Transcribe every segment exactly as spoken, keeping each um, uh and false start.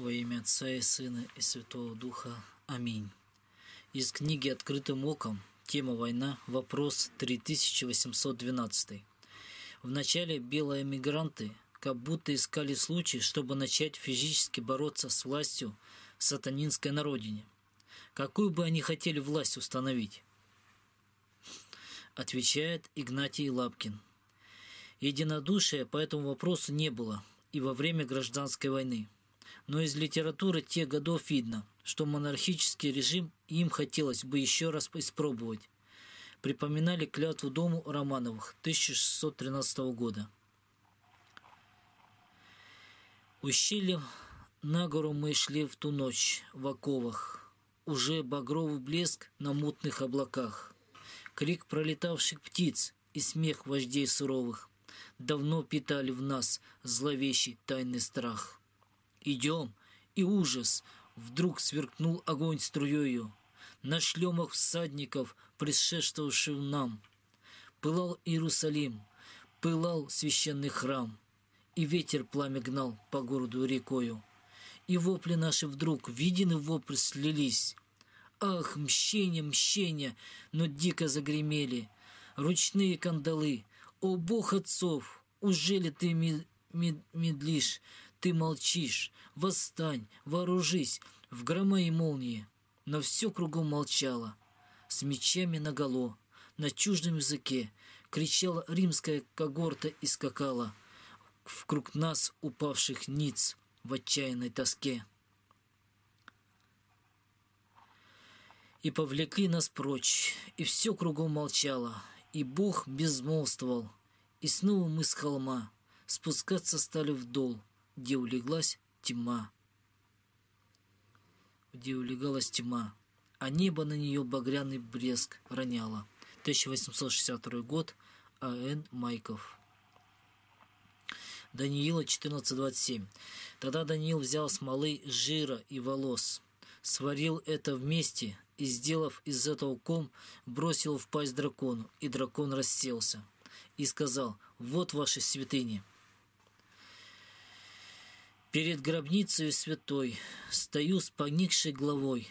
Во имя Отца и Сына и Святого Духа. Аминь. Из книги «Открытым оком». Тема «Война». Вопрос три тысячи восемьсот двенадцать. Вначале белые мигранты как будто искали случай, чтобы начать физически бороться с властью сатанинской на родине. Какую бы они хотели власть установить? Отвечает Игнатий Лапкин. Единодушия по этому вопросу не было и во время гражданской войны. Но из литературы тех годов видно, что монархический режим им хотелось бы еще раз испробовать. Припоминали клятву дому Романовых тысяча шестьсот тринадцатого года. Ущельем на гору мы шли в ту ночь в оковах, уже багровый блеск на мутных облаках, крик пролетавших птиц и смех вождей суровых давно питали в нас зловещий тайный страх. Идем, и ужас! Вдруг сверкнул огонь струею на шлемах всадников, предшествовавших нам. Пылал Иерусалим, пылал священный храм, и ветер пламя гнал по городу рекою. И вопли наши вдруг виден и вопли слились. Ах, мщение, мщение, но дико загремели ручные кандалы. О, Бог отцов, ужели ты медлишь, ты молчишь? Восстань, вооружись в грома и молнии. Но все кругом молчало, с мечами наголо, на чуждом языке кричала римская когорта и скакала в круг нас упавших ниц в отчаянной тоске. И повлекли нас прочь, и все кругом молчало, и Бог безмолвствовал. И снова мы с холма спускаться стали вдол, где улеглась тьма, где улегалась тьма, а небо на нее багряный блеск роняло. тысяча восемьсот шестьдесят второй год. А Н Майков. Даниила четырнадцать двадцать семь. Тогда Даниил взял смолы, жира и волос, сварил это вместе и, сделав из этого ком, бросил в пасть дракону, и дракон расселся. И сказал: «Вот ваши святыни». Перед гробницей святой стою с поникшей головой.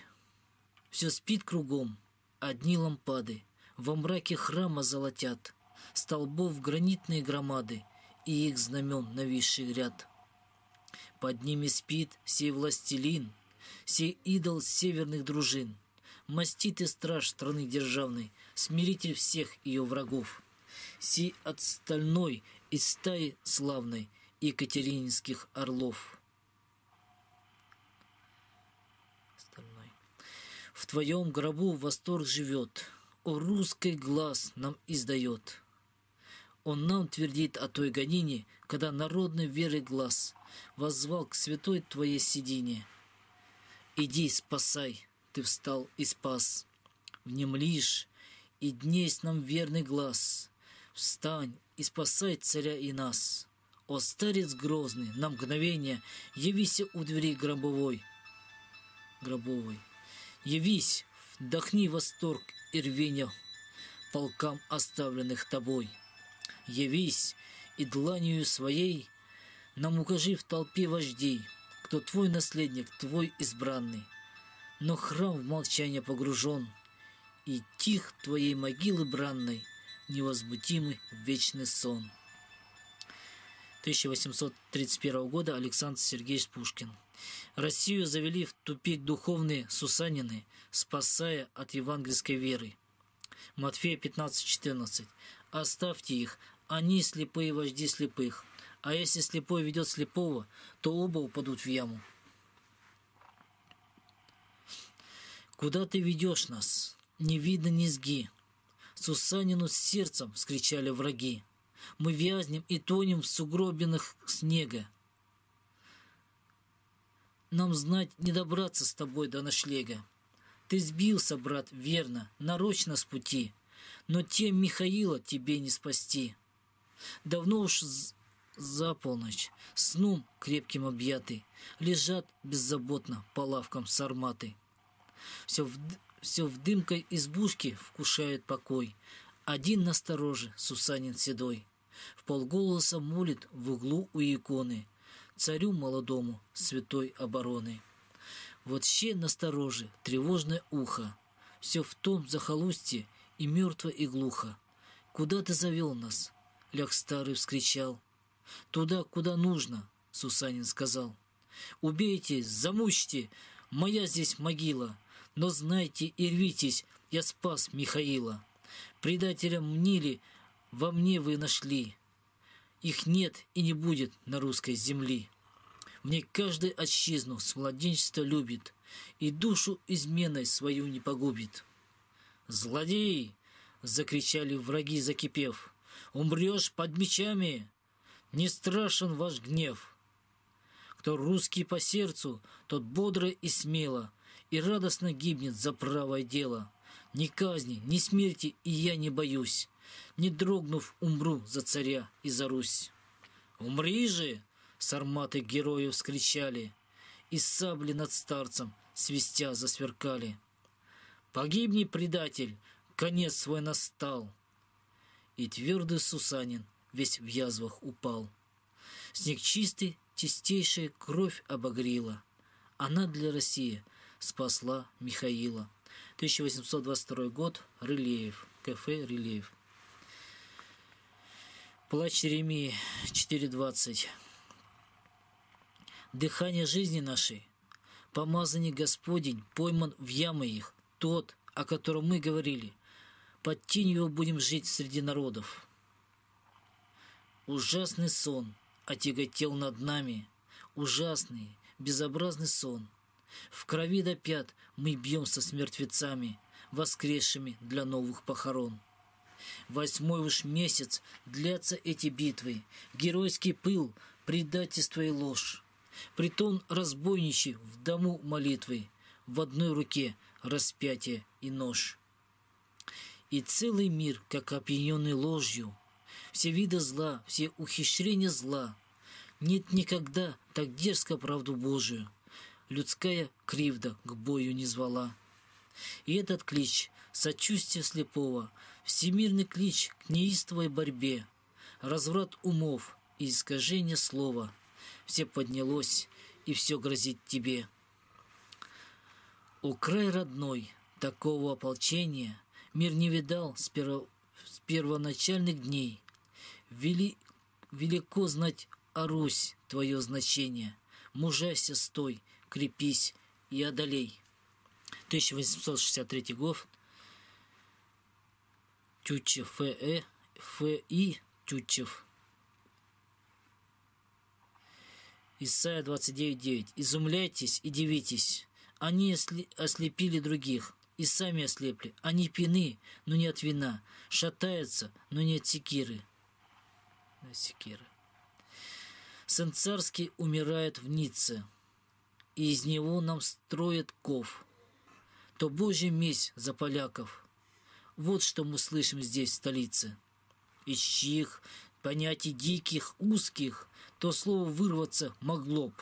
Все спит кругом, одни лампады во мраке храма золотят, столбов гранитные громады и их знамен нависший ряд. Под ними спит сей властелин, сей идол северных дружин, мастит и страж страны державной, смиритель всех ее врагов, сей отстальной из стаи славной екатерининских орлов. Стальной. В твоем гробу восторг живет, о русский глаз нам издает. Он нам твердит о той гонине, когда народной веры глаз воззвал к святой твоей седине. Иди, спасай, ты встал и спас. Внемлишь, и днесь нам верный глаз. Встань и спасай царя и нас. О, старец грозный, на мгновение явися у двери гробовой. Гробовой. Явись, вдохни восторг и рвенья полкам оставленных тобой. Явись и дланью своей нам укажи в толпе вождей, кто твой наследник, твой избранный. Но храм в молчание погружен, и тих твоей могилы бранной невозмутимый вечный сон. тысяча восемьсот тридцать первого года. Александр Сергеевич Пушкин. Россию завели в тупик духовные сусанины, спасая от евангельской веры. Матфея пятнадцать четырнадцать. Оставьте их, они слепые вожди слепых, а если слепой ведет слепого, то оба упадут в яму. Куда ты ведешь нас? Не видно низги. Сусанину с сердцем вскричали враги. Мы вязнем и тонем в сугробинах снега. Нам знать не добраться с тобой до ночлега. Ты сбился, брат, верно, нарочно с пути, но тем Михаила тебе не спасти. Давно уж за полночь сном крепким объяты лежат беззаботно по лавкам сарматы. Все в, все в дымкой избушки вкушают покой. Один настороже сусанин седой, в полголоса молит в углу у иконы. царю молодому святой обороны. Вот ще настороже тревожное ухо, все в том захолустье и мертво и глухо. «Куда ты завел нас?» — ляг старый вскричал. «Туда, куда нужно», — Сусанин сказал. «Убейте, замучьте, моя здесь могила, но знайте и рвитесь, я спас Михаила. Предателя мнили, во мне вы нашли, их нет и не будет на русской земли. Мне каждый отчизну с младенчества любит и душу изменой свою не погубит». «Злодей!» — закричали враги, закипев. «Умрешь под мечами! Не страшен ваш гнев! Кто русский по сердцу, тот бодро и смело и радостно гибнет за правое дело. Ни казни, ни смерти и я не боюсь, не дрогнув, умру за царя и за Русь». «Умри же!» — сарматы героев вскричали, и сабли над старцем свистя засверкали. «Погибни, предатель, конец свой настал!» И твердый Сусанин весь в язвах упал. Снег чистый, чистейшая кровь обогрела, она для России спасла Михаила. тысяча восемьсот двадцать второй год. Рылеев. К Ф Рылеев. Плач Еремии. четыре двадцать. «Дыхание жизни нашей, помазанник Господень, пойман в ямы их, тот, о котором мы говорили, под тенью его будем жить среди народов. Ужасный сон отяготел над нами, ужасный, безобразный сон. В крови до пят мы бьемся с мертвецами, воскресшими для новых похорон. Восьмой уж месяц длятся эти битвы, геройский пыл, предательство и ложь. Притон разбойничий в дому молитвы, в одной руке распятие и нож. И целый мир, как опьяненный ложью, все виды зла, все ухищрения зла. Нет никогда так дерзко правду Божию, людская кривда к бою не звала. И этот клич сочувствия слепого, всемирный клич к неистовой борьбе, разврат умов и искажение слова, все поднялось, и все грозит тебе. О край родной, такого ополчения мир не видал с, перво... с первоначальных дней. Вели... Велико знать о Русь твое значение, мужайся, стой, крепись и одолей». тысяча восемьсот шестьдесят третий год. Тютчев. Ф.И. Ф. Тютчев. Исайя двадцать девять девять. «Изумляйтесь и дивитесь. Они ослепили других, и сами ослепли. Они пьяны, но не от вина, шатаются, но не от секиры». секиры. «Сын царский умирает в Ницце, и из него нам строят ков. То Божья месть за поляков». Вот что мы слышим здесь, в столице. Из чьих понятий диких, узких, то слово вырваться могло б.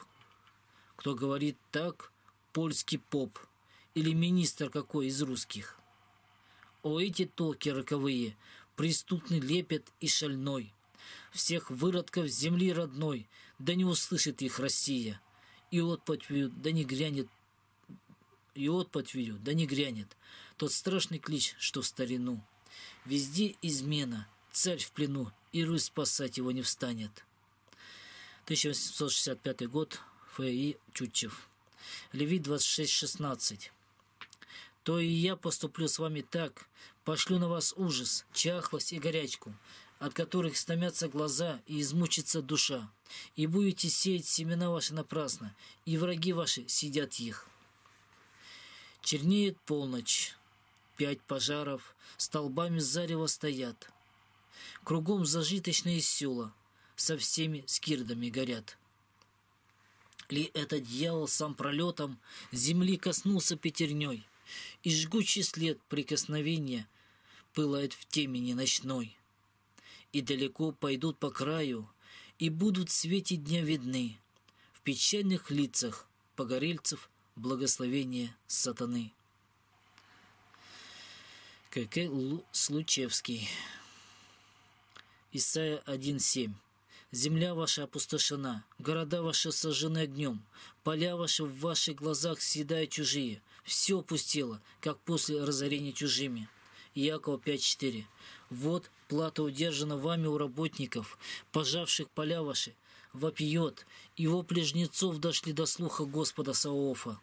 Кто говорит так, польский поп или министр какой из русских. О, эти толки роковые, преступный лепет и шальной, всех выродков земли родной, да не услышит их Россия, и отпотвью, да не грянет, и отпотвью, да не грянет тот страшный клич, что в старину. Везде измена, царь в плену, и Русь спасать его не встанет». тысяча восемьсот шестьдесят пятый год. Ф И. Тютчев. Левит двадцать шесть шестнадцать. «То и я поступлю с вами так, пошлю на вас ужас, чахлость и горячку, от которых стомятся глаза и измучится душа, и будете сеять семена ваши напрасно, и враги ваши сидят их». Чернеет полночь, пять пожаров столбами зарева стоят, кругом зажиточные села со всеми скирдами горят. Ли этот дьявол сам пролетом земли коснулся пятерней, и жгучий след прикосновения пылает в темени ночной. И далеко пойдут по краю, и будут в свете дня видны в печальных лицах погорельцев благословение сатаны». К К Случевский. Исайя один семь. Земля ваша опустошена, города ваши сожжены огнем, поля ваши в ваших глазах съедают чужие. Все опустело, как после разорения чужими». Иакова пять четыре. «Вот плата удержана вами у работников, пожавших поля ваши, вопиет, и вопли жнецов дошли до слуха Господа Саваофа».